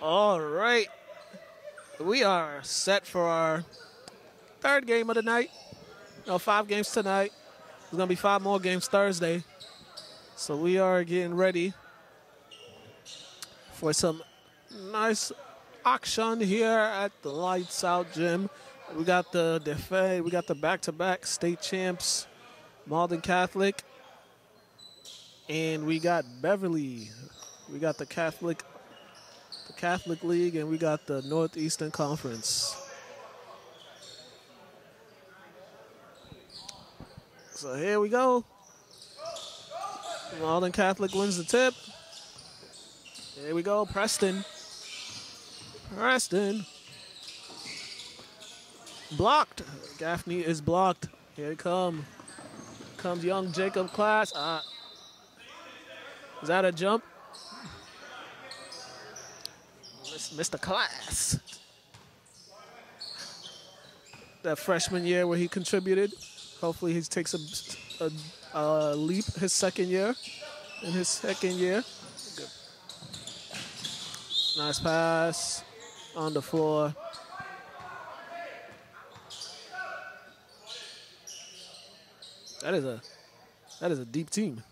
All right. We are set for our third game of the night. No, 5 games tonight. There's going to be 5 more games Thursday. So we are getting ready for some nice action here at the Lights Out Gym. We got the Defe, we got the back-to-back state champs, Malden Catholic, and we got Beverly. We got the Catholic League, and we got the Northeastern Conference. So here we go. Malden Catholic wins the tip. Here we go, Preston. Preston. Blocked. Gaffney is blocked. Here it comes young Jacob Class. Is that a jump? Mr. Class. That freshman year where he contributed. Hopefully he takes a leap his second year. In his second year. Good. Nice pass on the floor. That is a deep team.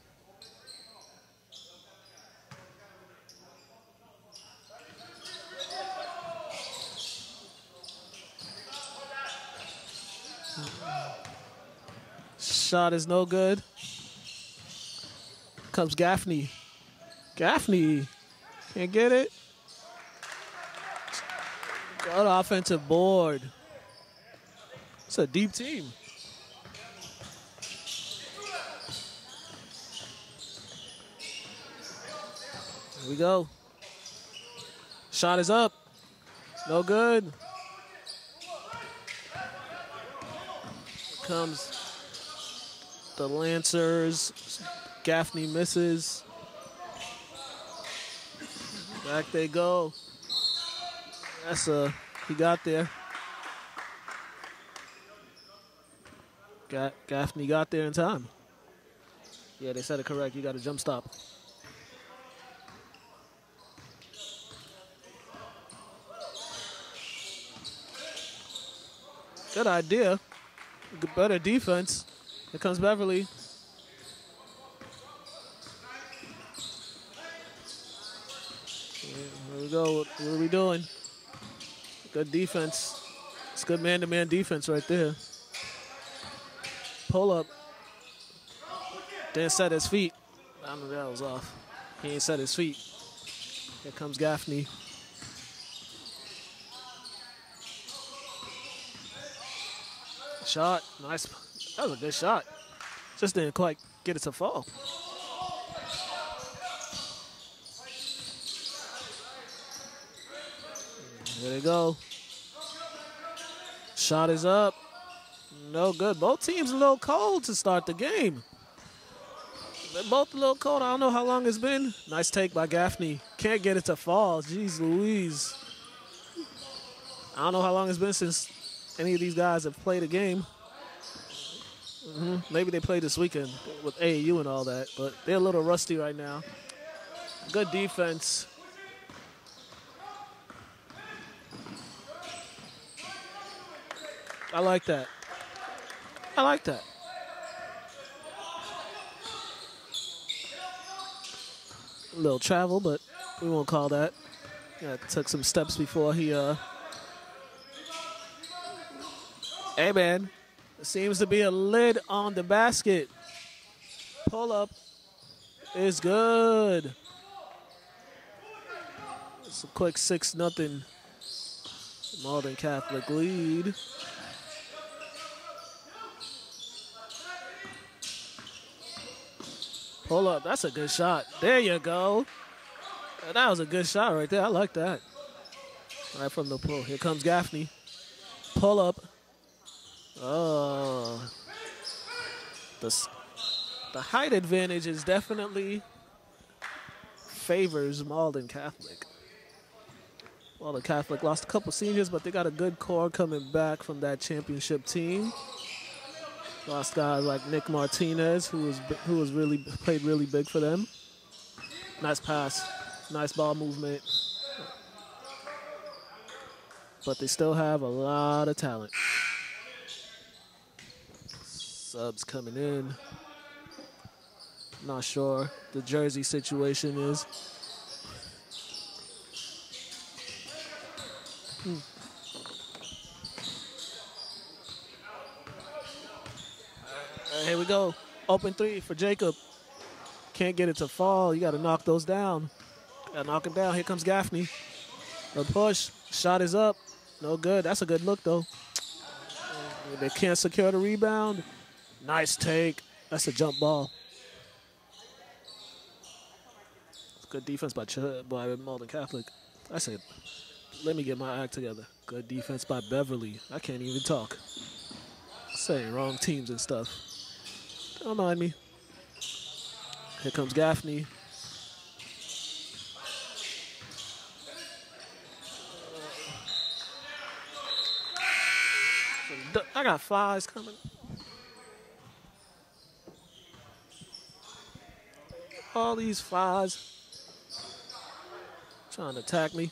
Shot is no good. Comes Gaffney. Gaffney can't get it. Good offensive board. It's a deep team. Here we go. Shot is up. No good. Here comes the Lancers. Gaffney misses. Back they go. That's he got there. Gaffney got there in time. Yeah, they said it correct. You got a jump stop. Good idea. Better defense. Here comes Beverly. Here we go. What are we doing? Good defense. It's good man-to-man defense right there. Pull up. Didn't set his feet. I don't know, that was off. He ain't set his feet. Here comes Gaffney. Shot, nice. That was a good shot. Just didn't quite get it to fall. There they go. Shot is up. No good. Both teams a little cold to start the game. They're both a little cold. I don't know how long it's been. Nice take by Gaffney. Can't get it to fall. Jeez Louise. I don't know how long it's been since any of these guys have played a game. Maybe they played this weekend with AAU and all that, but they're a little rusty right now. Good defense. I like that. I like that. A little travel, but we won't call that. Yeah, took some steps before he Hey, man, there seems to be a lid on the basket. Pull up is good. It's a quick 6-0 Malden Catholic lead. Pull up, that's a good shot. There you go. That was a good shot right there. I like that. Right from the pull. Here comes Gaffney. Pull up. Oh, the height advantage is definitely favors Malden Catholic. Malden Catholic lost a couple seniors, but they got a good core coming back from that championship team. Lost guys like Nick Martinez, who was really played really big for them. Nice pass, nice ball movement. but they still have a lot of talent. Subs coming in. Not sure the jersey situation is. Here we go. Open three for Jacob. Can't get it to fall. You got to knock those down. Got to knock him down. Here comes Gaffney. The push. Shot is up. No good. That's a good look, though. They can't secure the rebound. Nice take. That's a jump ball. Good defense by Malden Catholic. I said, let me get my act together. Good defense by Beverly. I can't even talk. Saying wrong teams and stuff. Don't mind me. Here comes Gaffney. I got flies coming. All these flies. Trying to attack me.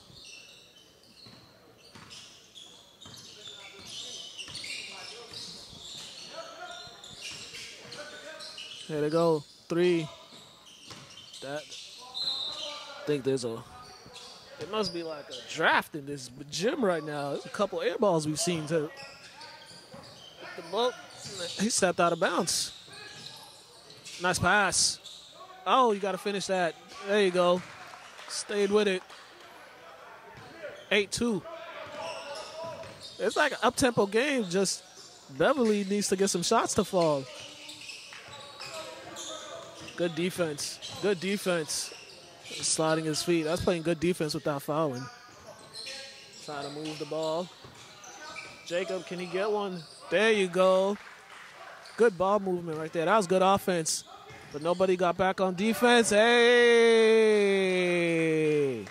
There they go. Three. That. I think there's a. It must be like a draft in this gym right now. There's a couple air balls we've seen too. The bloke. He stepped out of bounds. Nice pass. Oh, you got to finish that. There you go. Stayed with it. 8-2. It's like an up-tempo game. Just Beverly needs to get some shots to fall. Good defense. Good defense. Sliding his feet. That's playing good defense without fouling. Trying to move the ball. Jacob, can he get one? There you go. Good ball movement right there. That was good offense. But nobody got back on defense. Hey!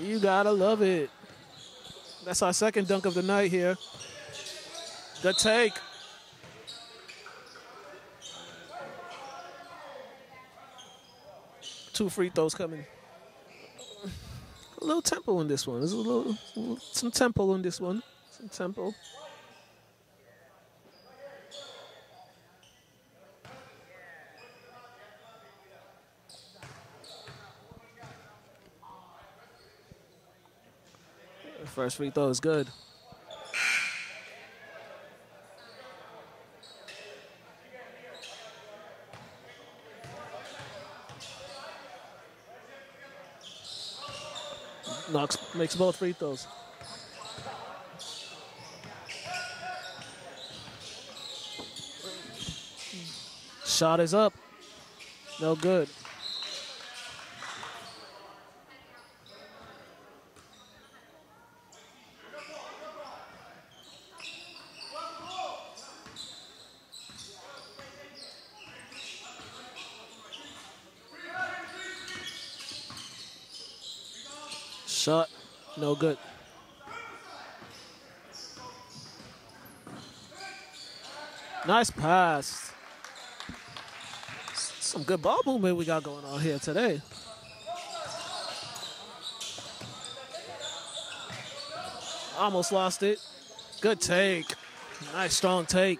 You gotta love it. That's our second dunk of the night here. Good take. Two free throws coming. A little tempo in this one. There's some tempo in this one. Some tempo. First free throw is good. Knox makes both free throws. Shot is up. No good. Shot, no good. Nice pass. Some good ball movement we got going on here today. Almost lost it. Good take. Nice, strong take.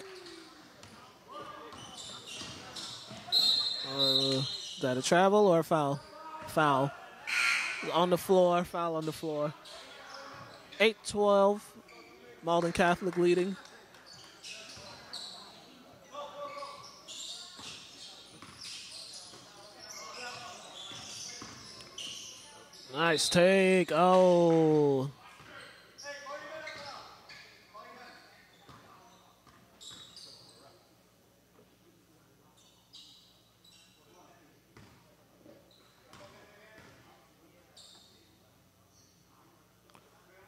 Is that a travel or a foul? Foul. On the floor, foul on the floor. 8-12, Malden Catholic leading. Nice take, oh.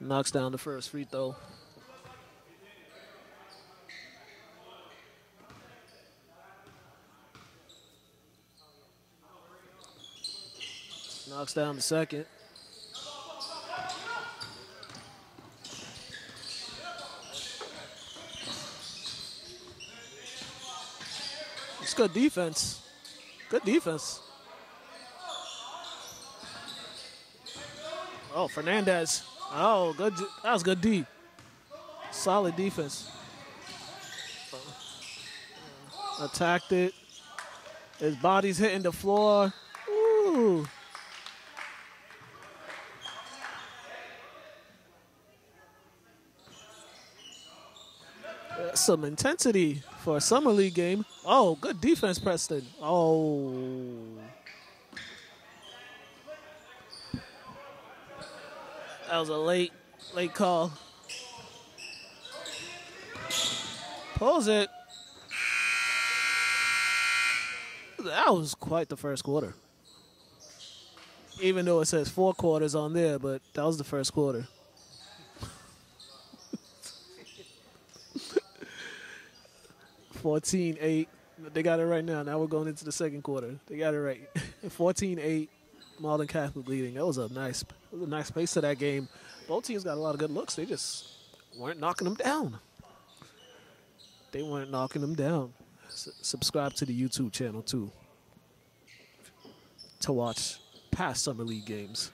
Knocks down the first free throw. Knocks down the second. It's good defense. Good defense. Oh, Fernandez. Oh, good. That was good D. Solid defense. Attacked it. His body's hitting the floor. Ooh. Some intensity for a summer league game. Oh, good defense, Preston. Oh. That was a late call. Pulls it. That was quite the first quarter. Even though it says 4 quarters on there, but that was the first quarter. 14-8. They got it right now. Now we're going into the second quarter. They got it right. 14-8. Malden Catholic leading. That was a nice pace to that game. Both teams got a lot of good looks. They just weren't knocking them down. They weren't knocking them down. Subscribe to the YouTube channel, too, to watch past summer league games.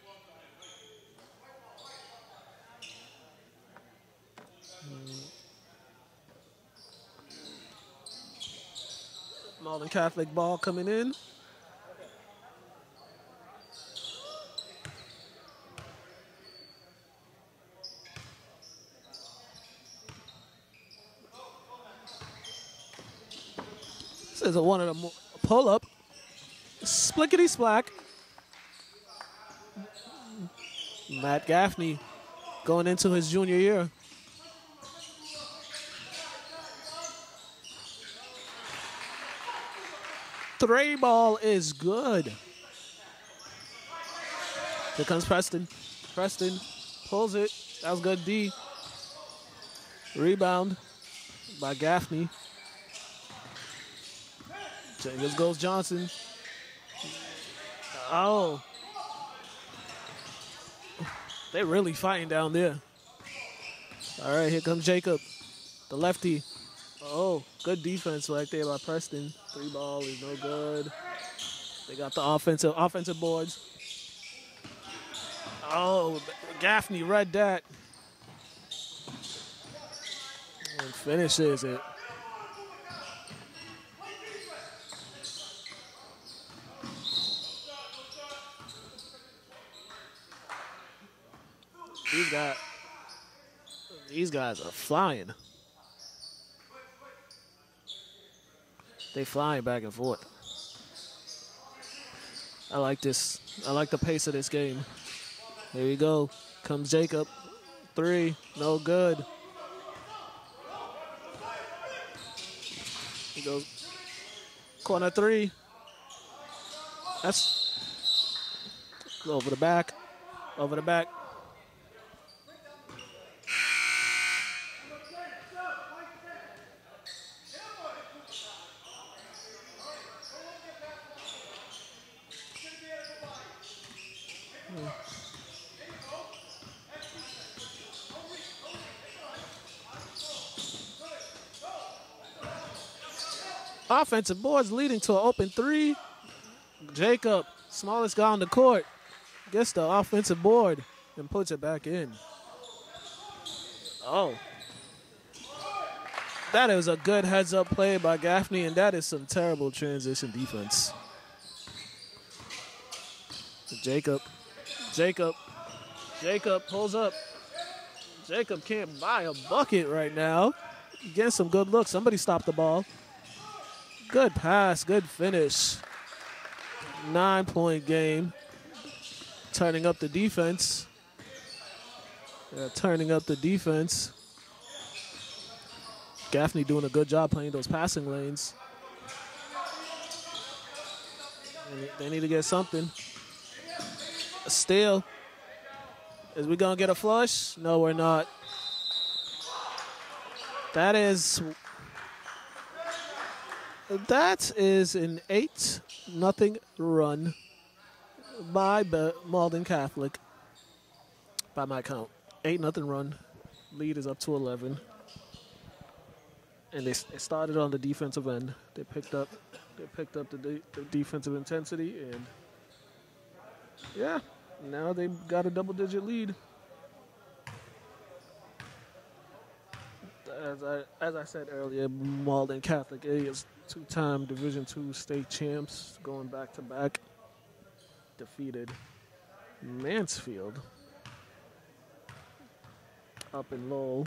Malden Catholic ball coming in. This is a one of them pull up. Splickety splack. Matt Gaffney going into his junior year. Three ball is good. Here comes Preston. Preston pulls it. That was good D. Rebound by Gaffney. This goes Johnson. Oh. They're really fighting down there. All right, here comes Jacob, the lefty. Oh, good defense right there by Preston. Three ball is no good. They got the offensive boards. Oh, Gaffney read that. And finishes it. These guys are flying. They flying back and forth. I like this. I like the pace of this game. There you go. Comes Jacob. Three. No good. He goes. Corner three. That's over the back. Over the back. Offensive boards leading to an open three. Jacob, smallest guy on the court, gets the offensive board and puts it back in. Oh. That is a good heads-up play by Gaffney, and that is some terrible transition defense. Jacob pulls up. Jacob can't buy a bucket right now. Getting some good looks. Somebody stopped the ball. Good pass, good finish. 9-point game. Turning up the defense. Gaffney doing a good job playing those passing lanes. They need to get something. Steal. Is we gonna get a flush? No, we're not. That is an 8-0 run by Malden Catholic. By my count, 8-0 run. Lead is up to 11. And they started on the defensive end. They picked up the defensive intensity, and yeah, Now they've got a double-digit lead. As I said earlier, Malden Catholic is two-time Division II state champs, going back-to-back. Defeated Mansfield up in Lowell.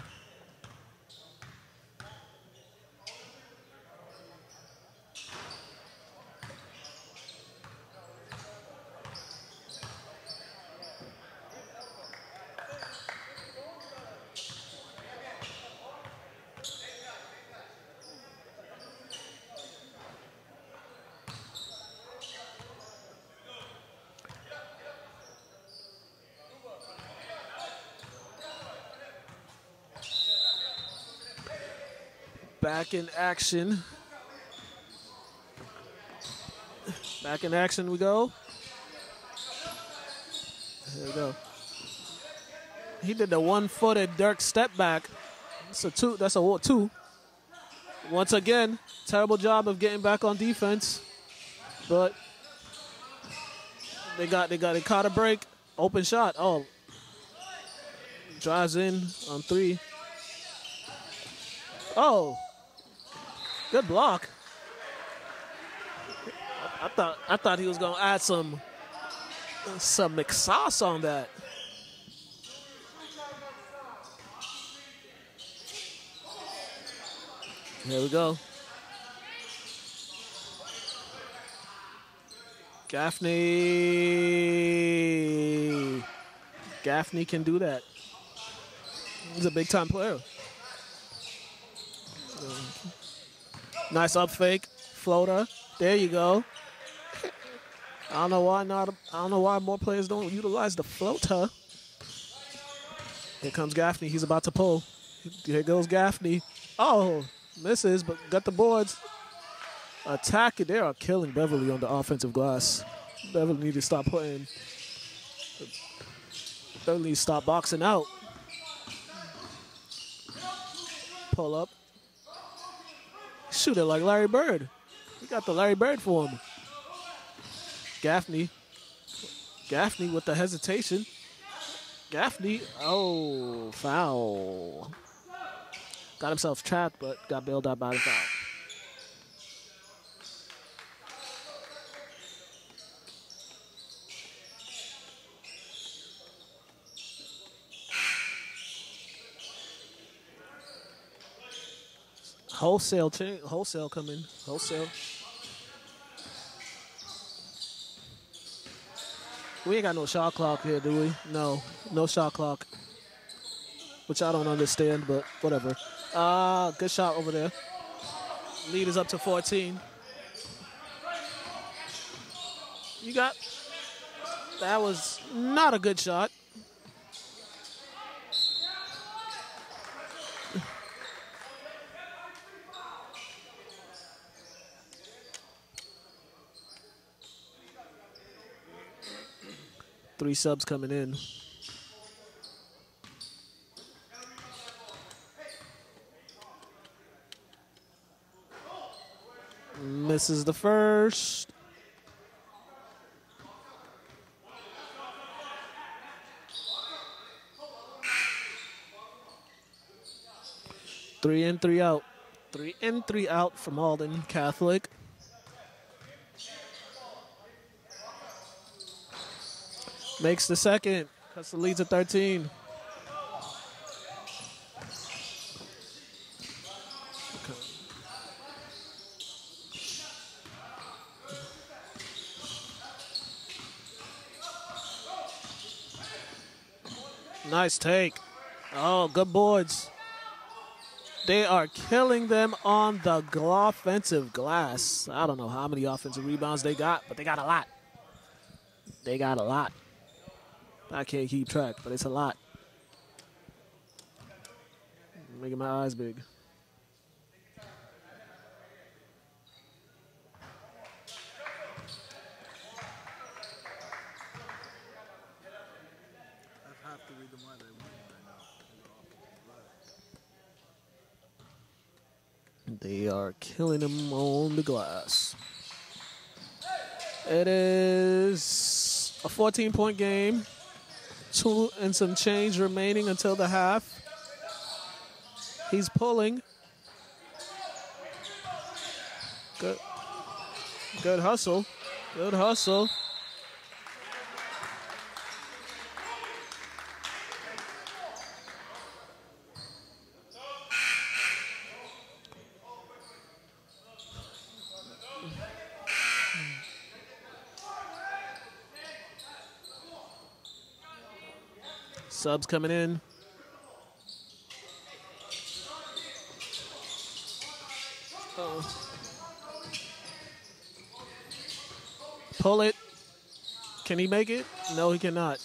Back in action. Back in action we go. There we go. He did the one-footed Dirk step back. That's a two. That's a two. Once again, terrible job of getting back on defense, but they caught a break. Open shot. Oh, drives in on three. Oh. Good block. I thought he was gonna add some McSauce on that. There we go. Gaffney. Gaffney can do that. He's a big time player. Nice up fake, floater. There you go. I don't know why more players don't utilize the floater. Here comes Gaffney. He's about to pull. Here goes Gaffney. Oh, misses, but got the boards. Attack it. They are killing Beverly on the offensive glass. Beverly needs to stop playing. Beverly needs to stop boxing out. Pull up. Shoot it like Larry Bird. He got the Larry Bird for him. Gaffney. Gaffney with the hesitation. Gaffney. Oh, foul. Got himself trapped, but got bailed out by the foul. Wholesale coming. Wholesale. We ain't got no shot clock here, do we? No. No shot clock. Which I don't understand, but whatever. Good shot over there. Lead is up to 14. You got... That was not a good shot. Three subs coming in. Misses the first. Three in, three out. Three in, three out from Malden Catholic. Makes the second, cuts the lead to 13. Okay. Nice take. Oh, good boards. They are killing them on the offensive glass. I don't know how many offensive rebounds they got, but they got a lot. They got a lot. I can't keep track, but it's a lot. Making my eyes big. I have to read them why they won right now. They are killing them on the glass. It is a 14-point game. 2 and some change remaining until the half. He's pulling. Good hustle. Good hustle. Subs coming in. Pull it. Can he make it? No, he cannot.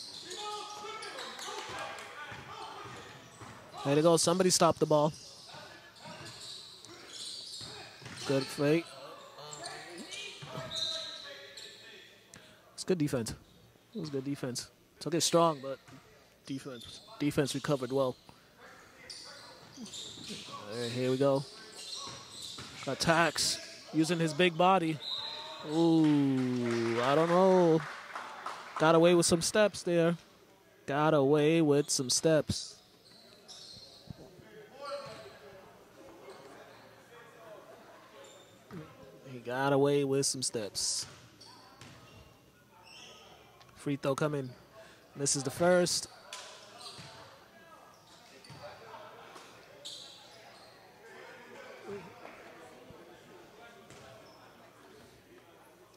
There it goes. Somebody stopped the ball. Good fake. It's good defense. It was good defense. Took it strong, but defense recovered well. Right, here we go. Attacks using his big body. Ooh, I don't know. Got away with some steps there. Got away with some steps. He got away with some steps. Free throw coming. This is the first.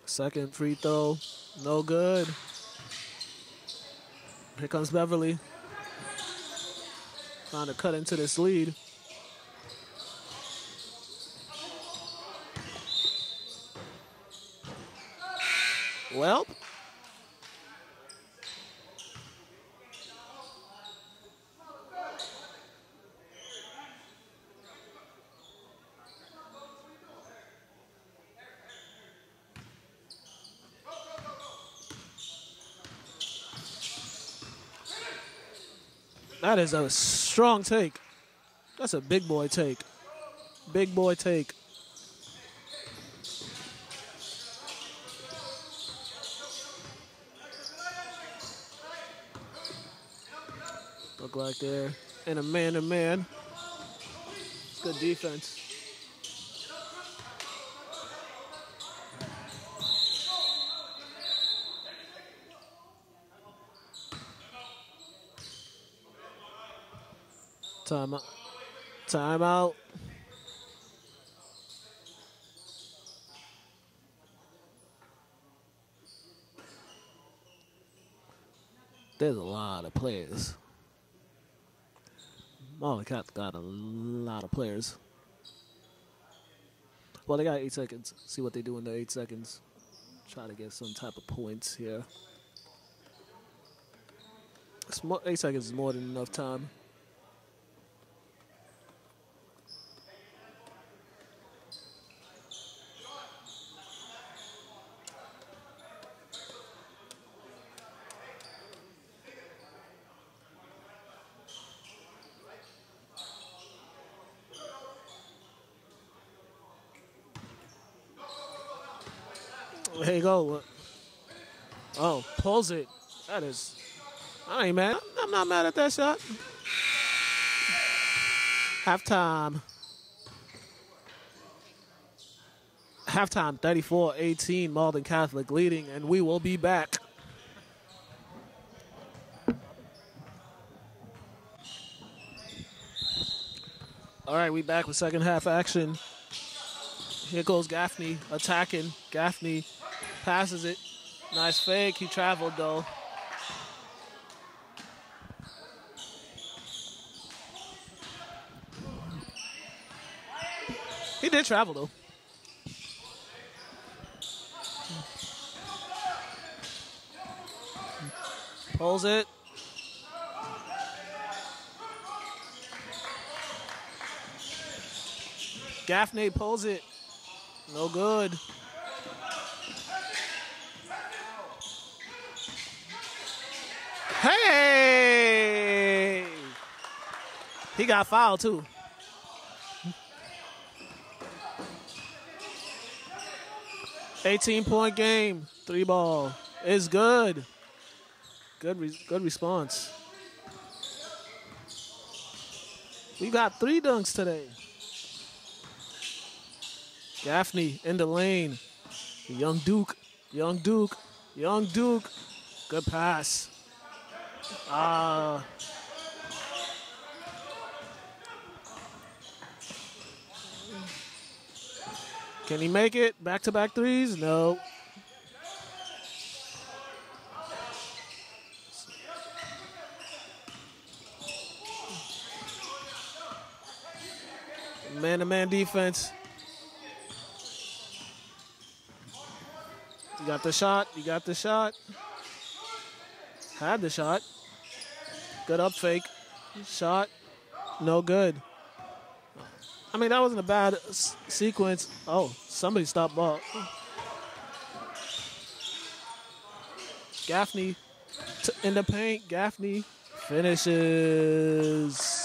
Second free throw, no good. Here comes Beverly. Trying to cut into this lead. Well. That is a strong take. That's a big boy take. Big boy take. Look like they're in a man-to-man. Good defense. Timeout. Timeout. There's a lot of players. Malden Catholic got a lot of players. Well, they got 8 seconds. See what they do in the 8 seconds. Try to get some type of points here. 8 seconds is more than enough time. There you go. Oh, pulls it. That is, I ain't mad. I'm not mad at that shot. Halftime. Halftime, 34-18, Malden Catholic leading, and we will be back. All right, we back with second half action. Here goes Gaffney attacking. Gaffney passes it. Nice fake. He traveled, though. He did travel, though. Pulls it. Gaffney pulls it. No good. Hey! He got fouled, too. (18-point game. Three ball. It's good. Good response. We got 3 dunks today. Gaffney in the lane. Young Duke. Good pass. Can he make it? Back-to-back threes? No. Man-to-man defense. You got the shot. Had the shot. Good up fake. Shot. No good. I mean, that wasn't a bad sequence. Oh, somebody stopped ball. Gaffney in the paint. Gaffney finishes.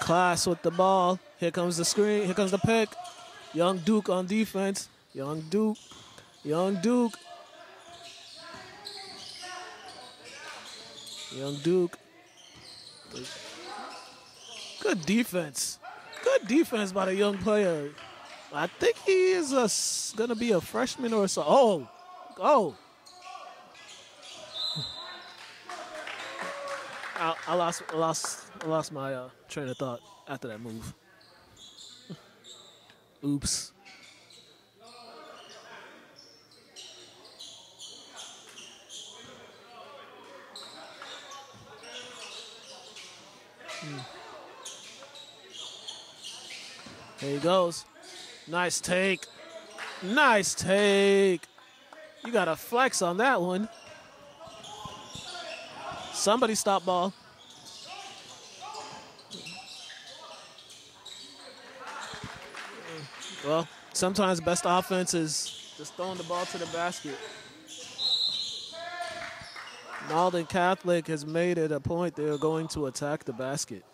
Class with the ball. Here comes the screen. Here comes the pick. Young Duke on defense. Young Duke. Good defense. Good defense by the young player. I think he is going to be a freshman or so. Oh. I lost my train of thought after that move. Oops. There he goes. Nice take. You got a flex on that one. Somebody stop ball. Well, sometimes best offense is just throwing the ball to the basket. Malden Catholic has made it a point they're going to attack the basket.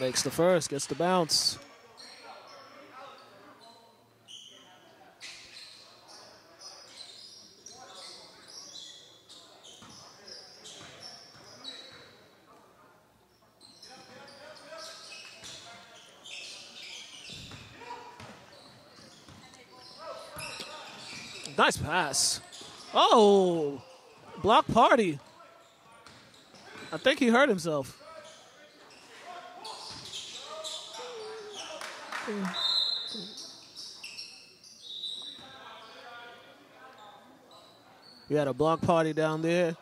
Makes the first, gets the bounce. Nice pass. Oh, block party. I think he hurt himself. We had a block party down there.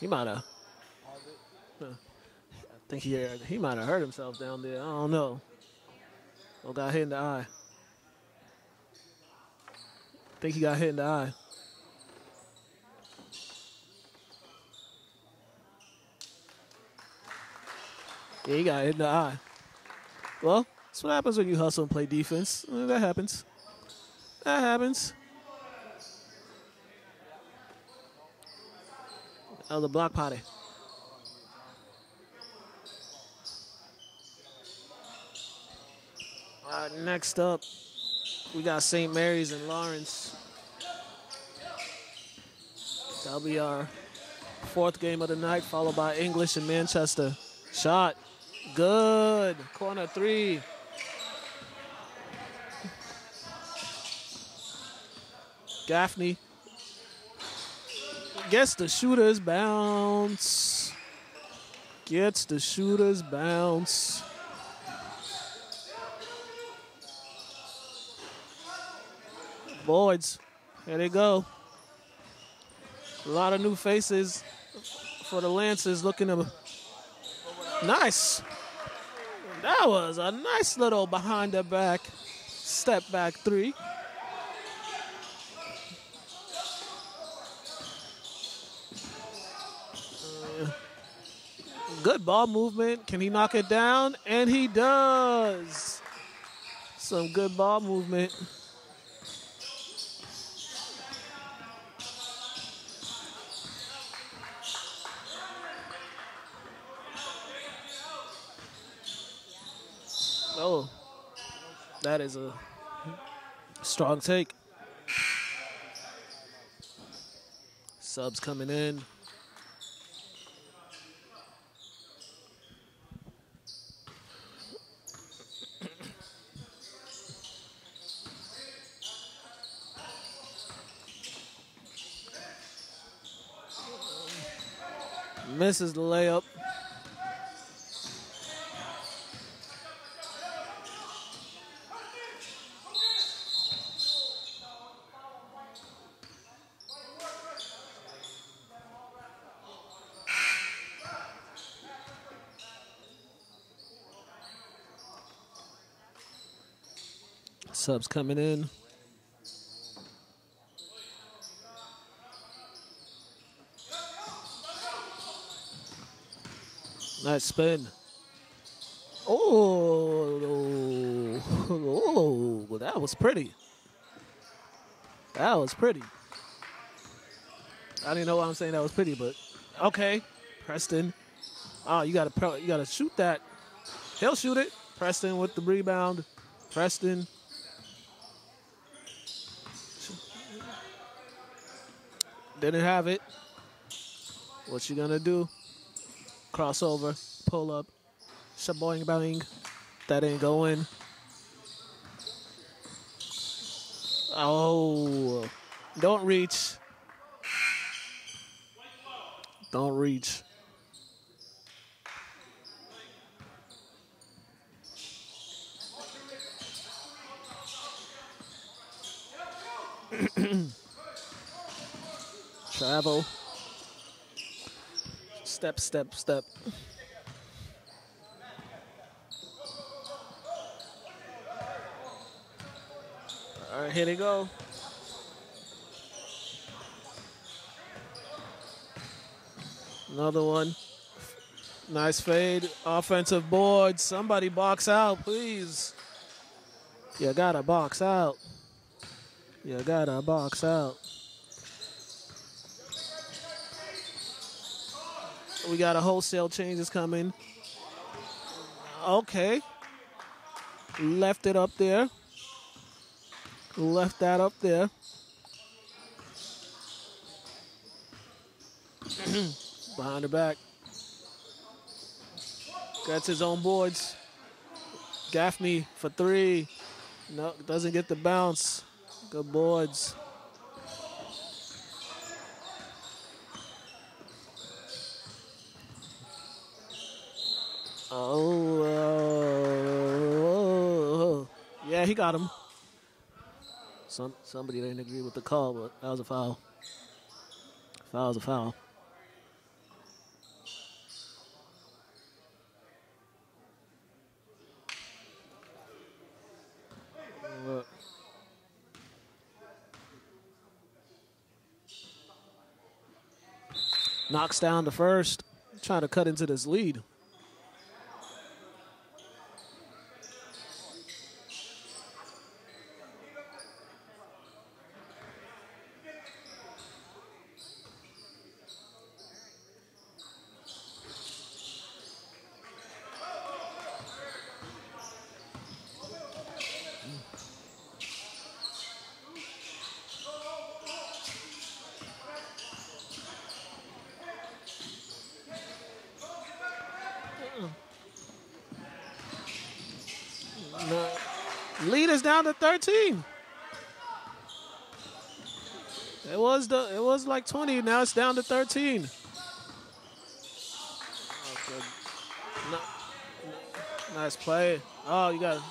He might have. I think he might have hurt himself down there. I don't know. Oh, got hit in the eye. I think he got hit in the eye. Yeah, he got hit in the eye. Well, that's what happens when you hustle and play defense. That happens. Oh, the block party. All right, next up, we got St. Mary's and Lawrence. That'll be our 4th game of the night, followed by English and Manchester. Shot. Good. Corner 3. Gaffney gets the shooter's bounce. Boards. Here they go. A lot of new faces for the Lancers looking to. Nice. That was a nice little behind the back step back 3. Good ball movement. Can he knock it down? And he does. Some good ball movement. Oh, that is a strong take. Subs coming in. Misses the layup. Subs coming in. Nice spin. Oh, oh, oh, that was pretty. That was pretty. I didn't know why I'm saying that was pretty, but okay. Preston. Oh, you gotta shoot that. He'll shoot it. Preston with the rebound. Preston. Didn't have it. What you gonna do? Crossover, pull up, shaboing bang. That ain't going. Oh, don't reach. Don't reach. Travel. Step, step, step. All right, here they go. Another one. Nice fade. Offensive board. Somebody box out, please. You gotta box out. You gotta box out. We got a wholesale changes coming. Okay. Left it up there. Left that up there. Behind the back. Gets his own boards. Gaffney for three. No, doesn't get the bounce. Good boards. Oh, yeah, he got him. Somebody didn't agree with the call, but that was a foul. Foul's a foul. Knocks down the first. Trying to cut into this lead. Down to 13. It was like 20. Now it's down to 13. Okay. Nice play. Oh, you got it.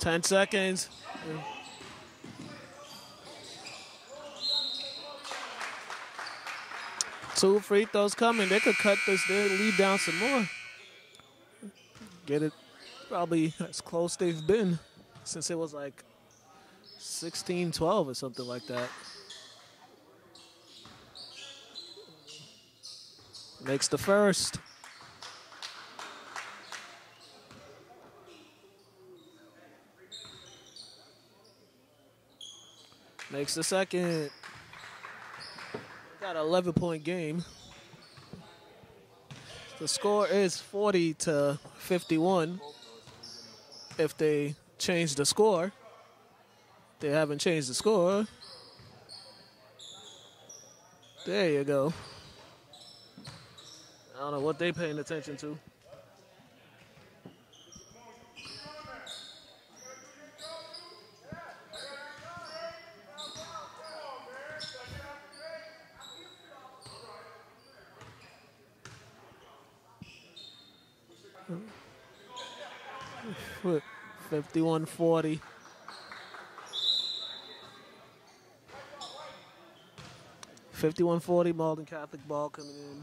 Ten seconds. Two free throws coming. They could cut this lead down some more. get it probably as close they've been since it was like 16-12 or something like that. Makes the first. Makes the second. Got an 11-point game. The score is 40-51. If they change the score, they haven't changed the score. There you go. I don't know what they're paying attention to. Foot 51-40. Malden Catholic ball coming in.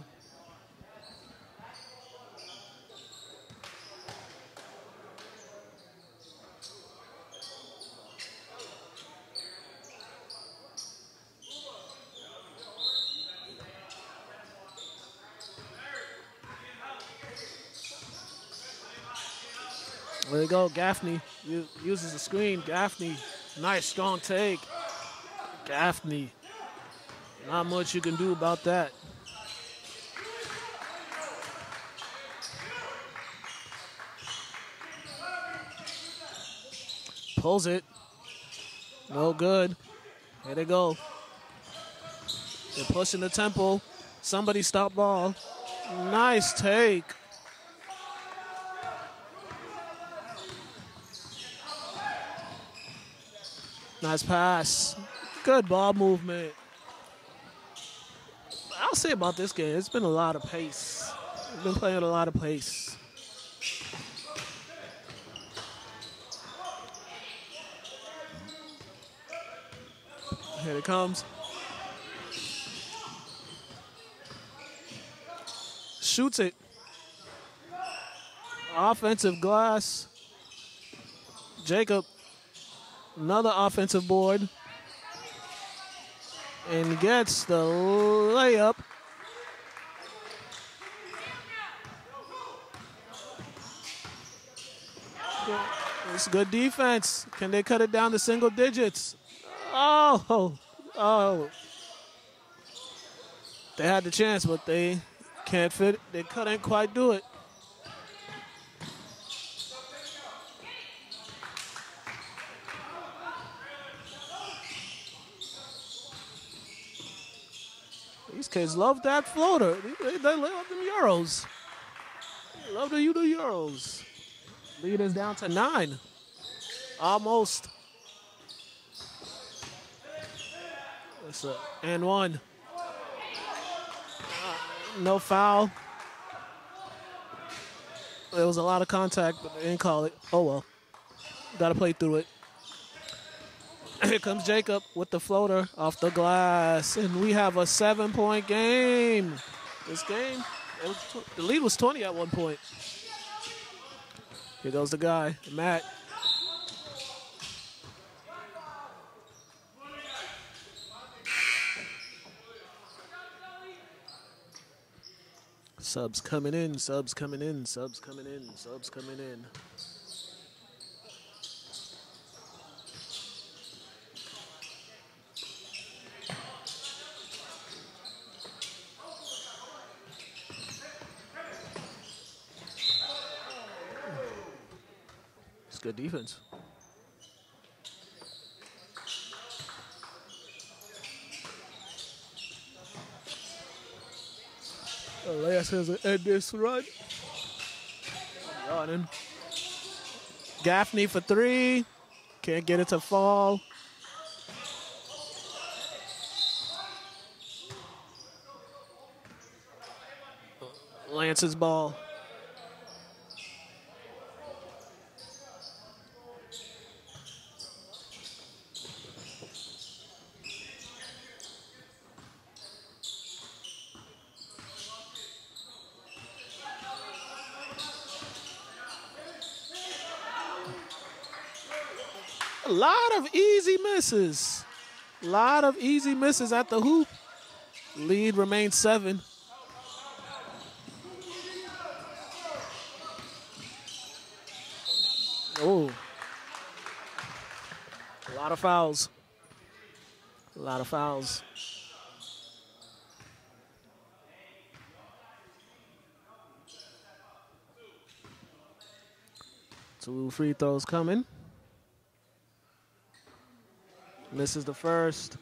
There you go, Gaffney uses the screen. Gaffney, nice strong take. Gaffney, not much you can do about that. Pulls it, no good. Here they go. They're pushing the tempo. Somebody stop ball. Nice take. Nice pass. Good ball movement. I'll say about this game, it's been a lot of pace. We've been playing a lot of pace. Here it comes. Shoots it. Offensive glass. Jacob. Another offensive board. And gets the layup. It's good defense. Can they cut it down to single digits? Oh. They had the chance, but they can't fit. They couldn't quite do it. These kids love that floater. They love them Euros. They love the Euros. Lead is down to 9. Almost. That's a and one. No foul. There was a lot of contact, but they didn't call it. Oh, well. Got to play through it. Here comes Jacob with the floater off the glass, and we have a 7-point game. This game, the lead was 20 at one point. Here goes the guy, Matt. Subs coming in, subs coming in, subs coming in, subs coming in. Good defense. The Lancers will end this run. Running. Gaffney for 3. Can't get it to fall. Lancers ball. A lot of easy misses. A lot of easy misses at the hoop. Lead remains 7. Oh. A lot of fouls. A lot of fouls. Two free throws coming. Misses the first.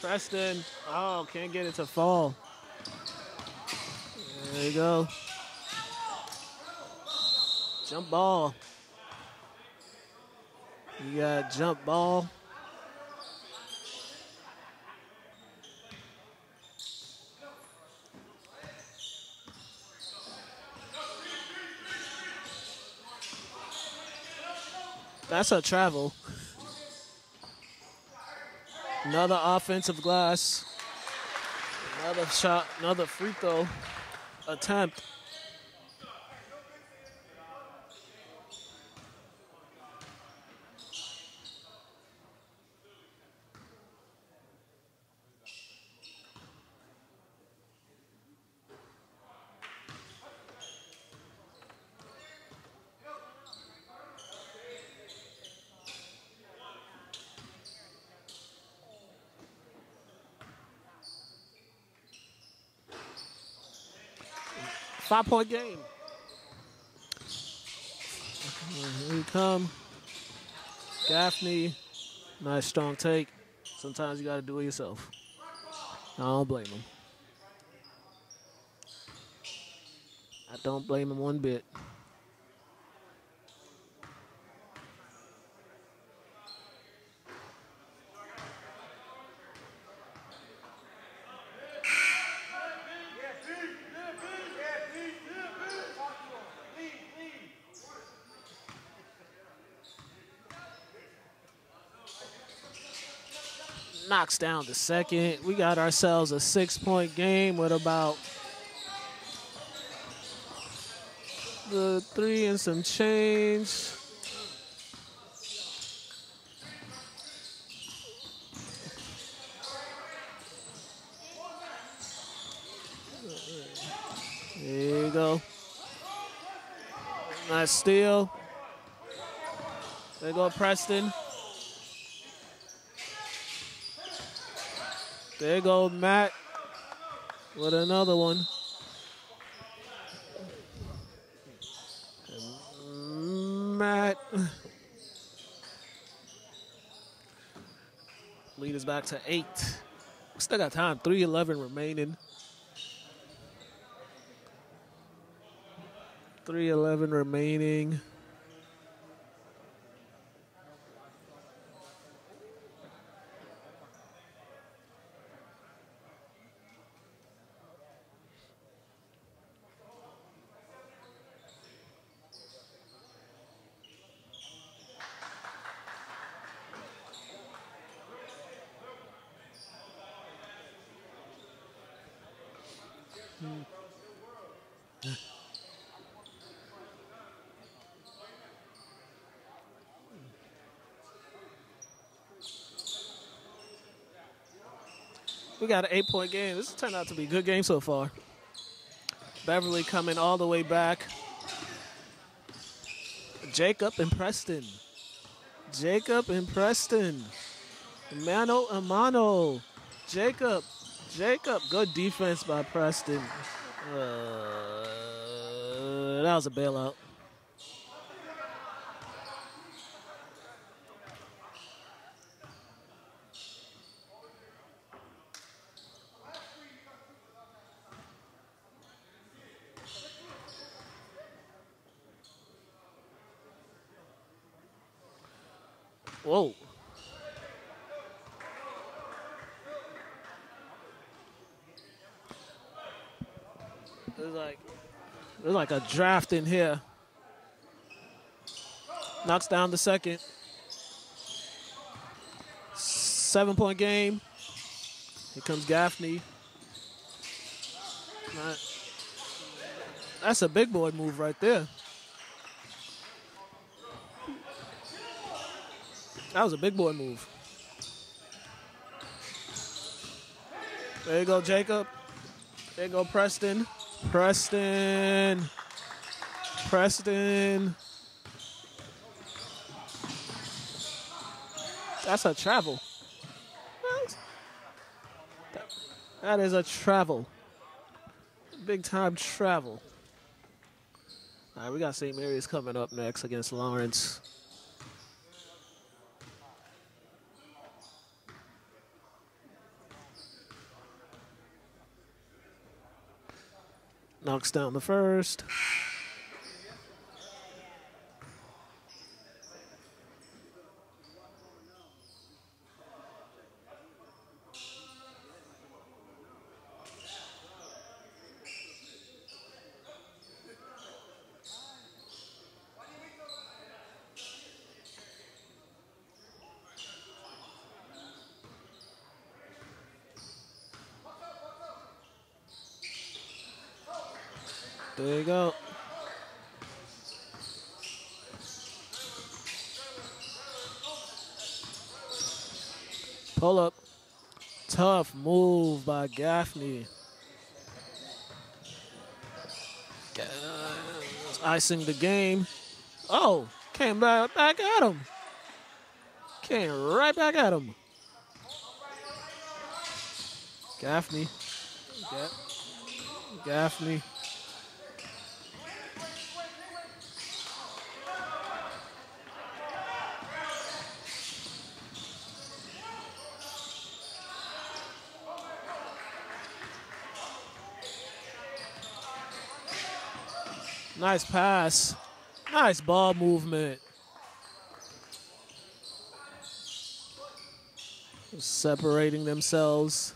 Preston. Oh, can't get it to fall. There you go. Jump ball. You got jump ball. That's a travel. Another offensive glass. Another shot, another free throw attempt. Five-point game. Here we come. Gaffney, nice strong take. Sometimes you got to do it yourself. I don't blame him. I don't blame him one bit. Knocks down the second. We got ourselves a 6-point game with about the 3 and some change. There you go. Nice steal. There you go, Preston. There goes Matt with another one. And Matt. Lead is back to 8. We still got time. 3:11 remaining. 3:11 remaining. We got an 8-point game. This has turned out to be a good game so far. Beverly coming all the way back. Jacob and Preston. Mano a mano. Jacob. Good defense by Preston. That was a bailout. Whoa. It was like There's like a draft in here. Knocks down the second. 7-point game. Here comes Gaffney. That's a big boy move right there. That was a big boy move. There you go, Jacob. There you go, Preston. Preston. That's a travel. That is a travel. Big time travel. All right, we got St. Mary's coming up next against Lawrence. Knocks down the first. There you go. Pull up. Tough move by Gaffney. Icing the game. Oh, came back at him. Came right back at him. Gaffney. Gaffney. Nice pass. Nice ball movement. Separating themselves.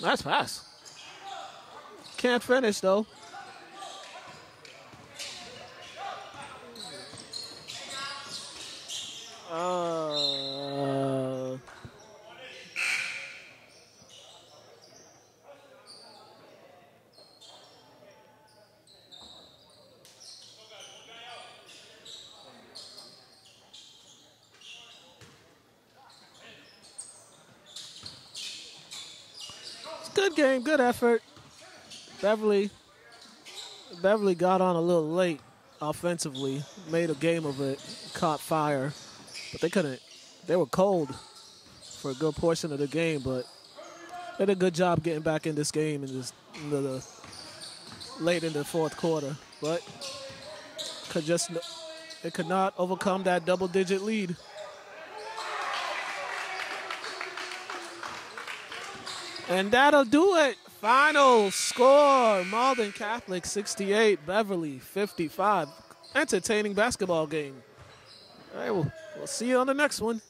Nice pass. Can't finish, though. Good game, good effort. Beverly got on a little late offensively, made a game of it, caught fire, but they couldn't. They were cold for a good portion of the game, but they did a good job getting back in this game and just late in the fourth quarter, but could not overcome that double-digit lead. And that'll do it. Final score, Malden Catholic 68, Beverly 55. Entertaining basketball game. All right, we'll see you on the next one.